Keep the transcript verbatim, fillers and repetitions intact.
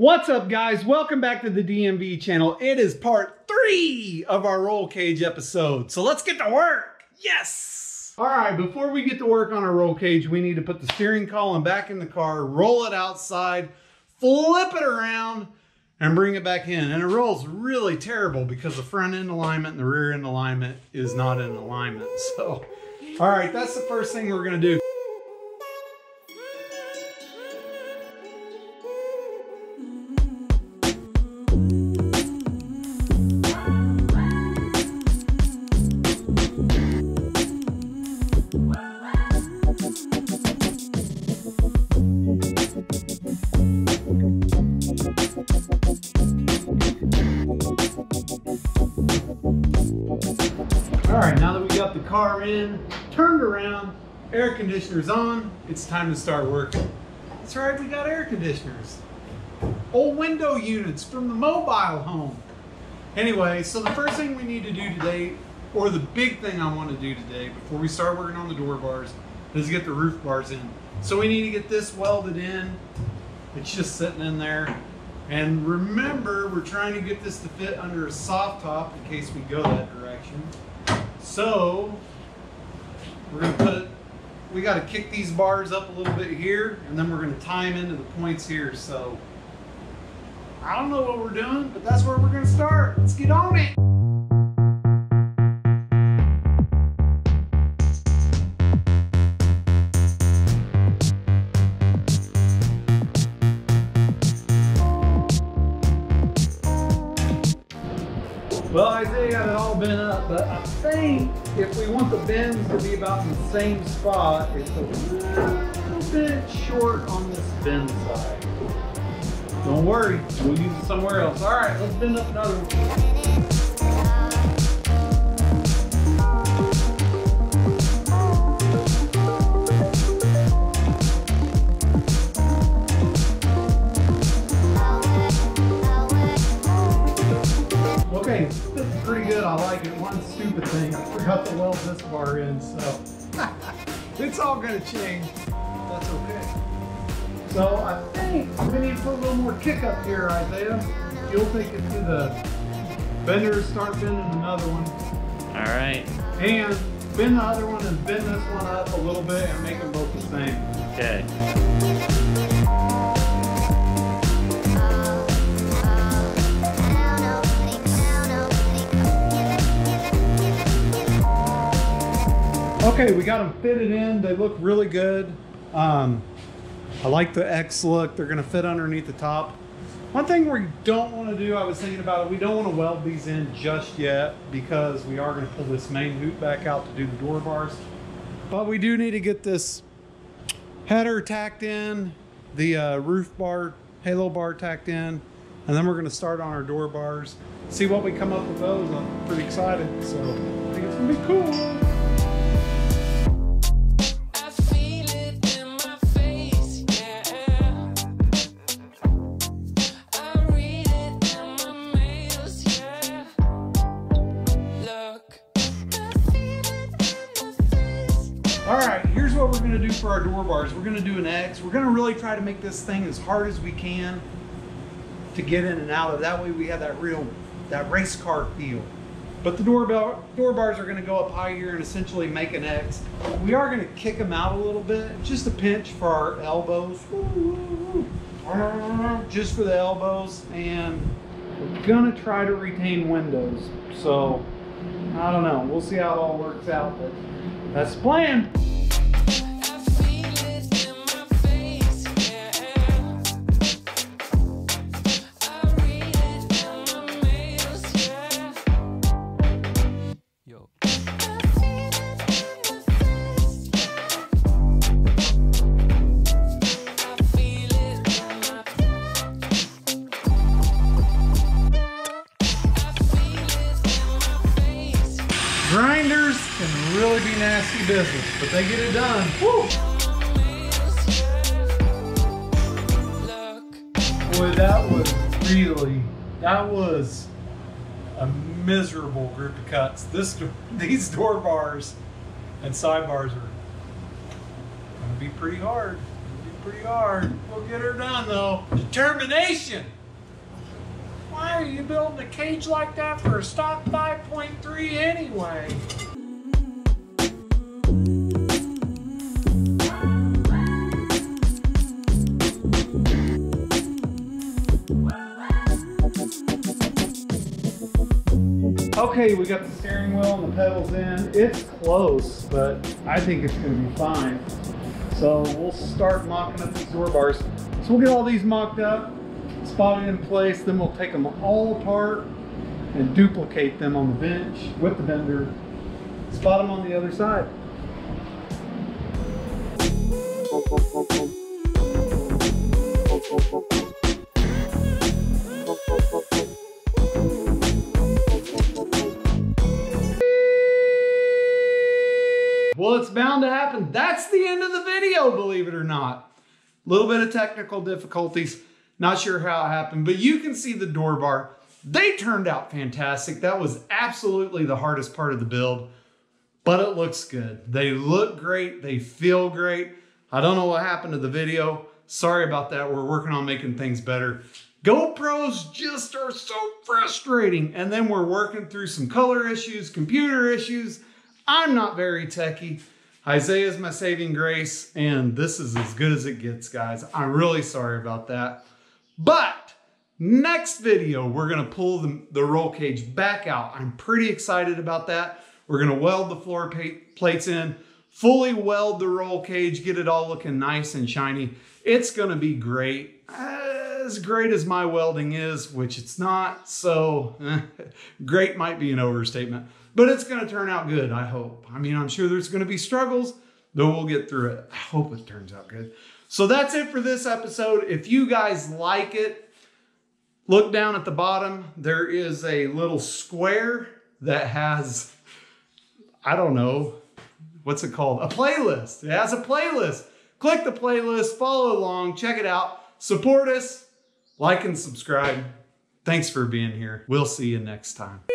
What's up, guys? Welcome back to the D M V channel. It is part three of our roll cage episode. So let's get to work. Yes. All right, before we get to work on our roll cage, we need to put the steering column back in the car, roll it outside, flip it around, and bring it back in. And it rolls really terrible because the front end alignment and the rear end alignment is not in alignment. So, all right, that's the first thing we're gonna do. Car in, turned around, air conditioner's on, it's time to start working. That's right, we got air conditioners. Old window units from the mobile home. Anyway, so the first thing we need to do today, or the big thing I want to do today before we start working on the door bars, is get the roof bars in. So we need to get this welded in. It's just sitting in there. And remember, we're trying to get this to fit under a soft top in case we go that direction. So we're gonna put, we gotta kick these bars up a little bit here, and then we're gonna tie them into the points here. So I don't know what we're doing, but that's where we're gonna start. Let's get on it. Well, I think I got it all bent up, but I think if we want the bends to be about in the same spot, it's a little bit short on this bend side. Don't worry, we'll use it somewhere else. All right, let's bend up another one. I like it. One stupid thing, I forgot to weld this bar in, so it's all gonna change. That's okay. So I think I'm gonna need to put a little more kick up here, Isaiah. You'll take it to the benders, start bending another one. All right. And bend the other one and bend this one up a little bit and make them both the same. Okay. Okay, we got them fitted in. They look really good. Um, I like the X look. They're gonna fit underneath the top. One thing we don't wanna do, I was thinking about it, we don't wanna weld these in just yet because we are gonna pull this main hoop back out to do the door bars. But we do need to get this header tacked in, the uh, roof bar, halo bar tacked in, and then we're gonna start on our door bars. See what we come up with those. I'm pretty excited, so I think it's gonna be cool. For our door bars, we're going to do an X. We're going to really try to make this thing as hard as we can to get in and out of. That way we have that real, that race car feel. But the door, bell, door bars are going to go up high here and essentially make an X. We are going to kick them out a little bit, just a pinch for our elbows. Just for the elbows. And we're going to try to retain windows. So, I don't know. We'll see how it all works out, but that's the plan. Grinders can really be nasty business, but they get it done. Woo! Boy, that was really, that was a miserable group of cuts. This, these door bars and side bars are going to be pretty hard. Be pretty hard. We'll get her done though. Determination! Why are you building a cage like that for a stock five point three anyway? Okay, we got the steering wheel and the pedals in. It's close, but I think it's gonna be fine. So we'll start mocking up these door bars. So we'll get all these mocked up, spotted in place, then we'll take them all apart and duplicate them on the bench with the bender, spot them on the other side. Well, it's bound to happen. That's the end of the video, believe it or not. A little bit of technical difficulties. Not sure how it happened, but you can see the door bar. They turned out fantastic. That was absolutely the hardest part of the build, but it looks good. They look great. They feel great. I don't know what happened to the video. Sorry about that. We're working on making things better. GoPros just are so frustrating. And then we're working through some color issues, computer issues. I'm not very techie. Isaiah's my saving grace, and this is as good as it gets, guys. I'm really sorry about that. But next video, we're gonna pull the, the roll cage back out. I'm pretty excited about that. We're gonna weld the floor plates in, fully weld the roll cage, get it all looking nice and shiny. It's gonna be great, as great as my welding is, which it's not, so eh, great might be an overstatement, but it's gonna turn out good, I hope. I mean, I'm sure there's gonna be struggles, though we'll get through it. I hope it turns out good. So that's it for this episode. If you guys like it, look down at the bottom. There is a little square that has, I don't know, what's it called? A playlist. It has a playlist. Click the playlist, follow along, check it out, support us, like and subscribe. Thanks for being here. We'll see you next time.